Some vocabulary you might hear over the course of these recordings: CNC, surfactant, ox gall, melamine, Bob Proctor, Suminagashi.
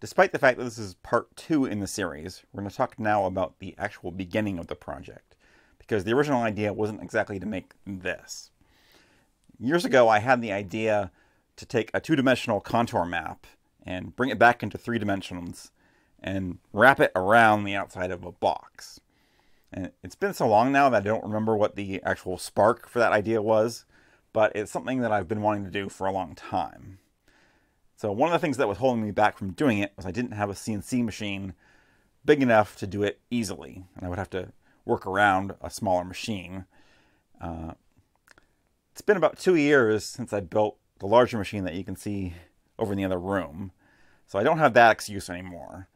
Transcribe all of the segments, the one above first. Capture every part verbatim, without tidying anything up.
Despite the fact that this is part two in the series, we're going to talk now about the actual beginning of the project, because the original idea wasn't exactly to make this. Years ago, I had the idea to take a two-dimensional contour map and bring it back into three dimensions and wrap it around the outside of a box. And it's been so long now that I don't remember what the actual spark for that idea was, but it's something that I've been wanting to do for a long time. So one of the things that was holding me back from doing it was I didn't have a C N C machine big enough to do it easily, and I would have to work around a smaller machine. Uh, it's been about two years since I built the larger machine that you can see over in the other room, so I don't have that excuse anymore.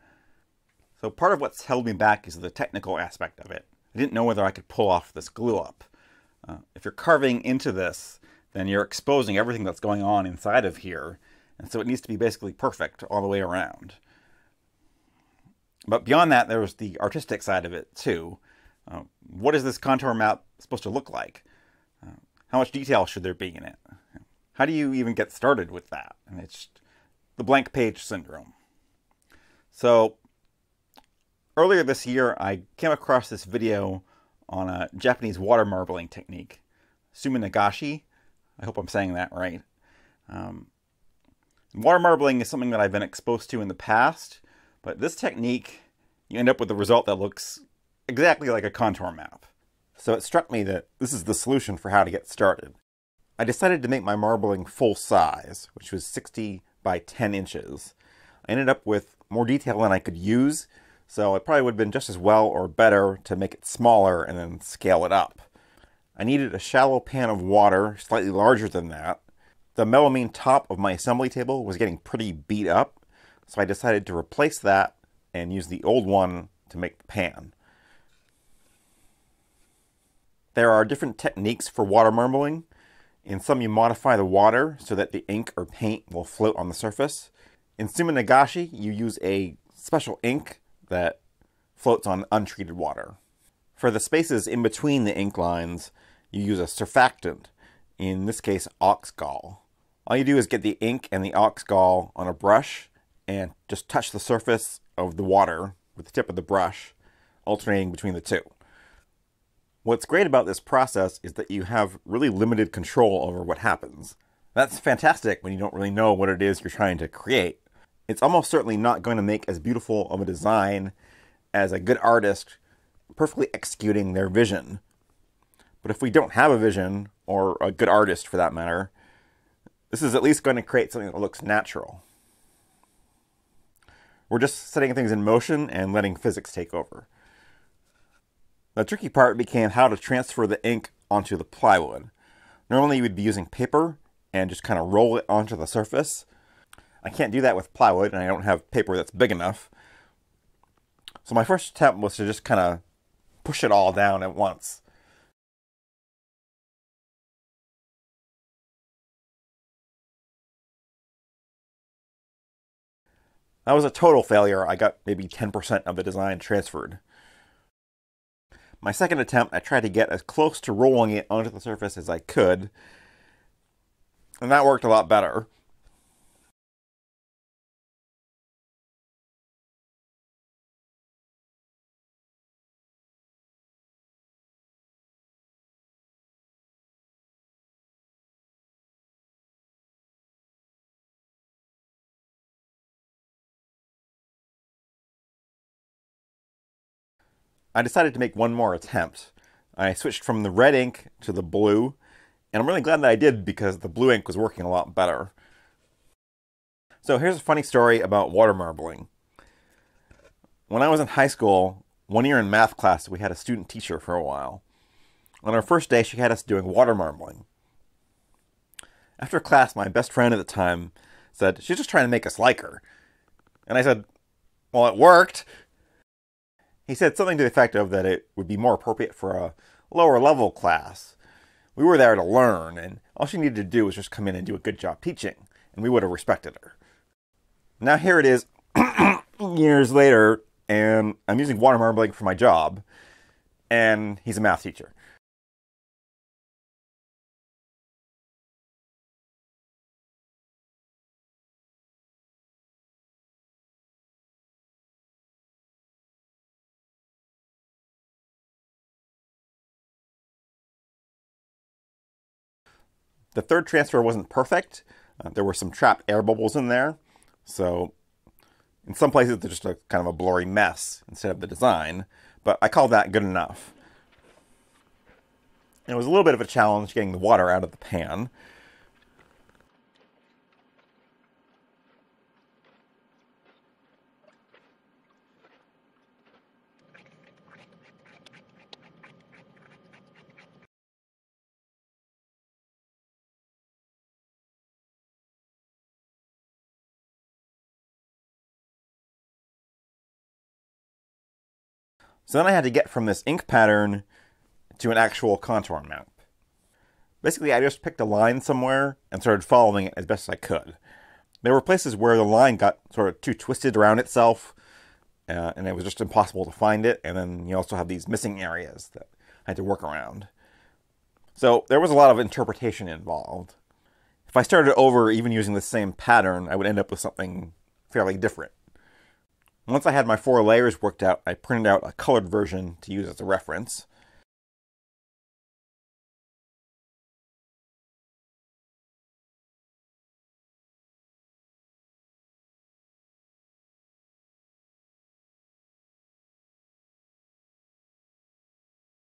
So part of what's held me back is the technical aspect of it. I didn't know whether I could pull off this glue up. Uh, if you're carving into this, then you're exposing everything that's going on inside of here, and so it needs to be basically perfect all the way around. But beyond that, there's the artistic side of it too. Uh, what is this contour map supposed to look like? Uh, how much detail should there be in it? How do you even get started with that? And it's the blank page syndrome. So earlier this year, I came across this video on a Japanese water marbling technique, Suminagashi. I hope I'm saying that right. Um, water marbling is something that I've been exposed to in the past, but this technique, you end up with a result that looks exactly like a contour map. So it struck me that this is the solution for how to get started. I decided to make my marbling full size, which was sixty by ten inches. I ended up with more detail than I could use, so it probably would have been just as well or better to make it smaller and then scale it up. I needed a shallow pan of water, slightly larger than that. The melamine top of my assembly table was getting pretty beat up, so I decided to replace that and use the old one to make the pan. There are different techniques for water marbling. In some, you modify the water so that the ink or paint will float on the surface. In Suminagashi, you use a special ink that floats on untreated water. For the spaces in between the ink lines, you use a surfactant, in this case ox gall. All you do is get the ink and the ox gall on a brush and just touch the surface of the water with the tip of the brush, alternating between the two. What's great about this process is that you have really limited control over what happens. That's fantastic when you don't really know what it is you're trying to create. It's almost certainly not going to make as beautiful of a design as a good artist perfectly executing their vision. But if we don't have a vision, or a good artist for that matter, this is at least going to create something that looks natural. We're just setting things in motion and letting physics take over. The tricky part became how to transfer the ink onto the plywood. Normally you would be using paper and just kind of roll it onto the surface. I can't do that with plywood, and I don't have paper that's big enough. So my first attempt was to just kind of push it all down at once. That was a total failure. I got maybe ten percent of the design transferred. My second attempt, I tried to get as close to rolling it onto the surface as I could, and that worked a lot better. I decided to make one more attempt. I switched from the red ink to the blue, and I'm really glad that I did, because the blue ink was working a lot better. So here's a funny story about water marbling. When I was in high school, one year in math class, we had a student teacher for a while. On our first day, she had us doing water marbling. After class, my best friend at the time said, "She's just trying to make us like her." And I said, "Well, it worked." He said something to the effect of that it would be more appropriate for a lower level class. We were there to learn, and all she needed to do was just come in and do a good job teaching, and we would have respected her. Now here it is years later, and I'm using water marbling for my job, and he's a math teacher. The third transfer wasn't perfect. Uh, there were some trapped air bubbles in there. So in some places, they're just a kind of a blurry mess instead of the design, but I call that good enough. And it was a little bit of a challenge getting the water out of the pan. So then I had to get from this ink pattern to an actual contour map. Basically, I just picked a line somewhere and started following it as best as I could. There were places where the line got sort of too twisted around itself, uh, and it was just impossible to find it. And then you also have these missing areas that I had to work around. So there was a lot of interpretation involved. If I started over even using the same pattern, I would end up with something fairly different. Once I had my four layers worked out, I printed out a colored version to use as a reference.